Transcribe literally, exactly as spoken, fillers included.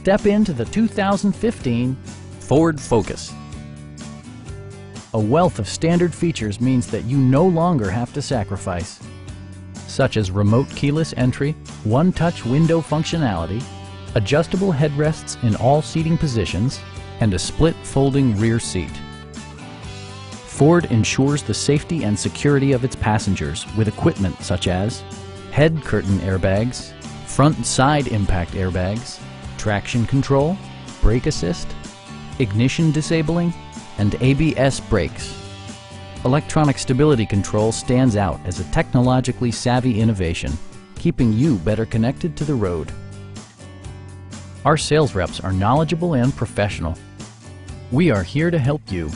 Step into the two thousand fifteen Ford Focus. A wealth of standard features means that you no longer have to sacrifice, such as remote keyless entry, one-touch window functionality, adjustable headrests in all seating positions, and a split folding rear seat. Ford ensures the safety and security of its passengers with equipment such as head curtain airbags, front and side impact airbags, traction control, brake assist, ignition disabling, and A B S brakes. Electronic stability control stands out as a technologically savvy innovation, keeping you better connected to the road. Our sales reps are knowledgeable and professional. We are here to help you.